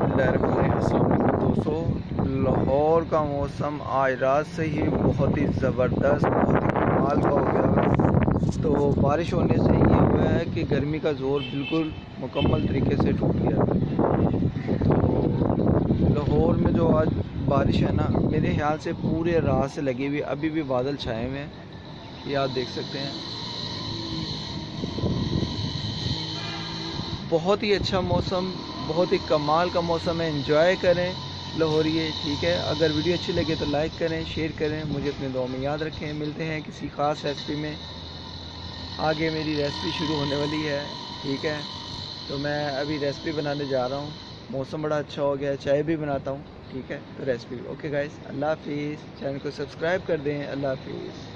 दोस्तों, लाहौर का मौसम आज रात से ही बहुत ही ज़बरदस्त, बहुत ही कमाल का हो गया। तो बारिश होने से ये हुआ है कि गर्मी का जोर बिल्कुल मुकम्मल तरीके से टूट गया। तो लाहौर में जो आज बारिश है ना, मेरे ख्याल से पूरे रात से लगी हुई, अभी भी बादल छाए हुए हैं, ये आप देख सकते हैं। बहुत ही अच्छा मौसम, बहुत ही कमाल का मौसम है। एंजॉय करें लाहौरिए, ठीक है। अगर वीडियो अच्छी लगे तो लाइक करें, शेयर करें, मुझे अपने दुआ में याद रखें। मिलते हैं किसी ख़ास रेसिपी में। आगे मेरी रेसिपी शुरू होने वाली है, ठीक है। तो मैं अभी रेसिपी बनाने जा रहा हूँ। मौसम बड़ा अच्छा हो गया है, चाय भी बनाता हूँ, ठीक है। तो रेसिपी ओके गाइस, अल्लाह हाफिज़। चैनल को सब्सक्राइब कर दें। अल्लाह हाफिज़।